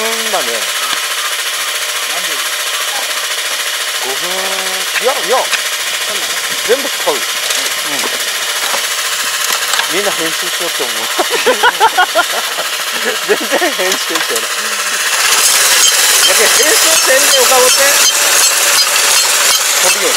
分だね。5分、いや全部使う。みんな編集しようって思う。全然編集してない。だけ編集せんでお顔って飛びよる。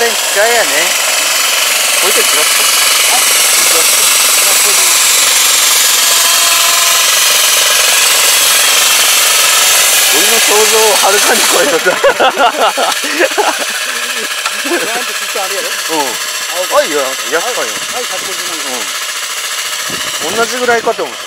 機械やね。これでクラッと。俺の想像をはるかに超えとった。なんてきっとあれやろ。うん。あいや、やっぱり。はい、150万。同じぐらいかと思った。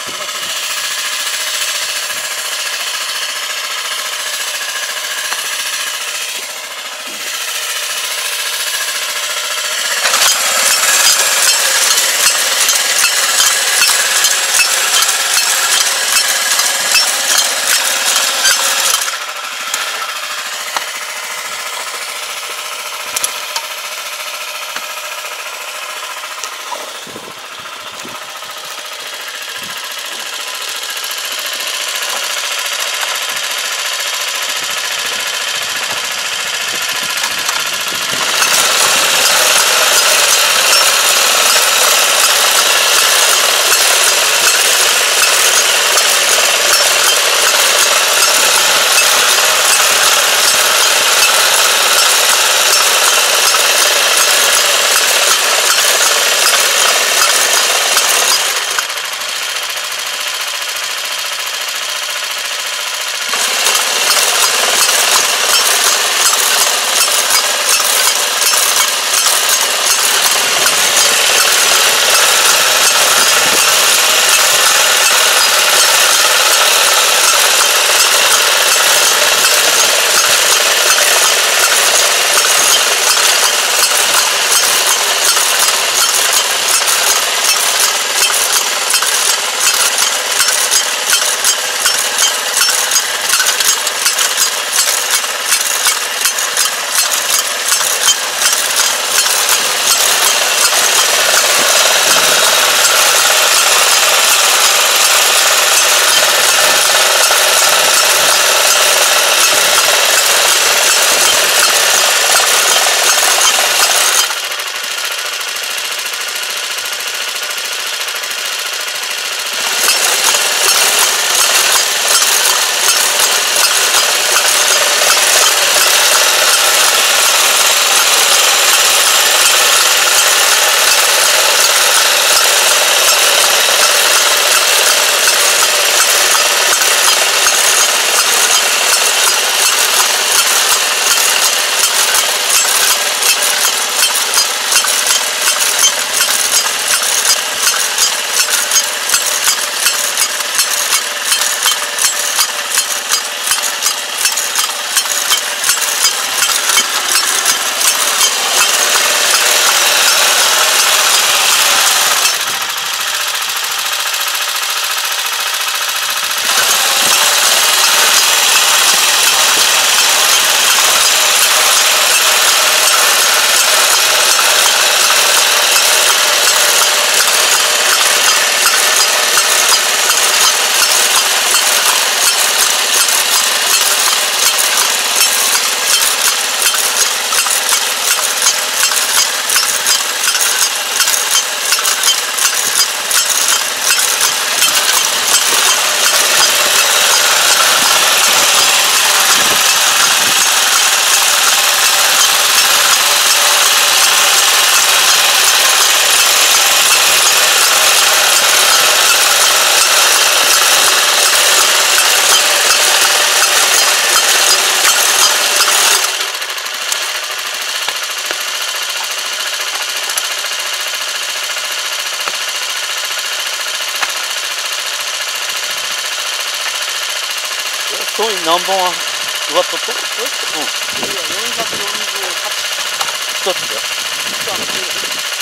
太い何本ある？うわ、とっと？うん。いや、448。ちょっと。